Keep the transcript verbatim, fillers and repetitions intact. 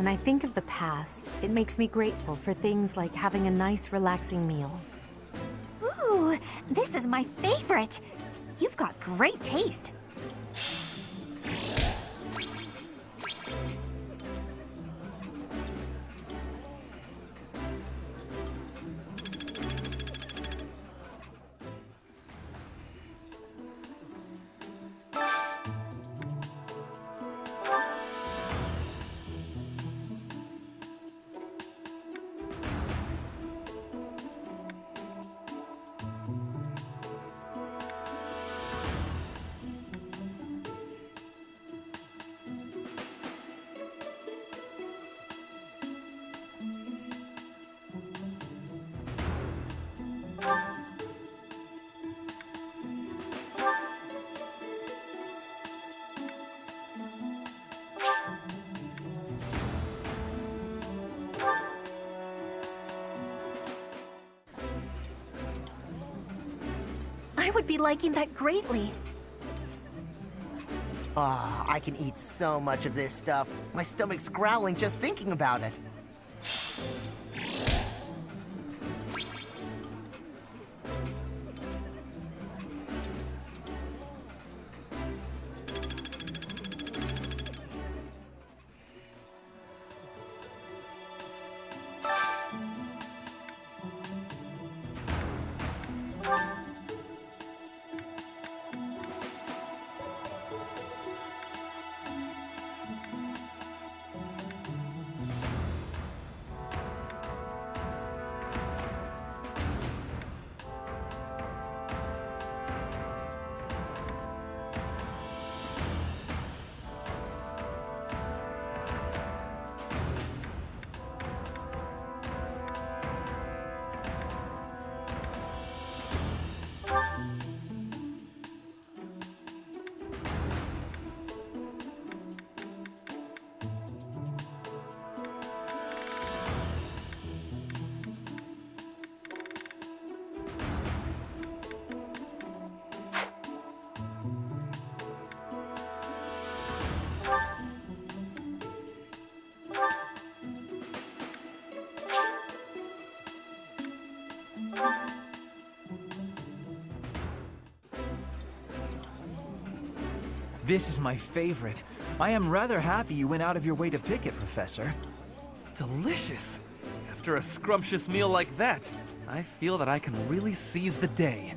When I think of the past, it makes me grateful for things like having a nice, relaxing meal. Ooh, this is my favorite! You've got great taste. I would be liking that greatly. Ah, oh, I can eat so much of this stuff. My stomach's growling just thinking about it. This is my favorite. I am rather happy you went out of your way to pick it, Professor. Delicious! After a scrumptious meal like that, I feel that I can really seize the day.